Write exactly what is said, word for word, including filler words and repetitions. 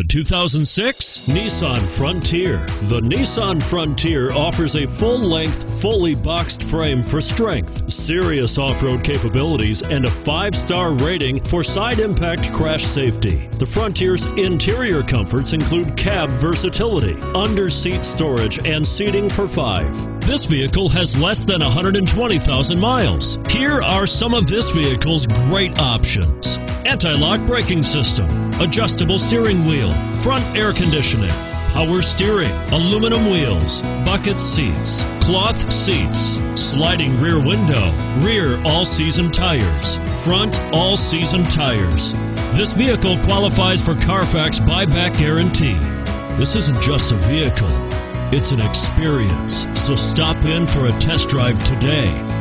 The two thousand six Nissan Frontier. The Nissan Frontier offers a full-length, fully boxed frame for strength, serious off-road capabilities, and a five-star rating for side impact crash safety. The Frontier's interior comforts include cab versatility, under-seat storage, and seating for five. This vehicle has less than one hundred twenty thousand miles. Here are some of this vehicle's great options: anti-lock braking system, adjustable steering wheel, front air conditioning, power steering, aluminum wheels, bucket seats, cloth seats, sliding rear window, rear all-season tires, front all-season tires. This vehicle qualifies for Carfax buyback guarantee. This isn't just a vehicle, it's an experience, so stop in for a test drive today.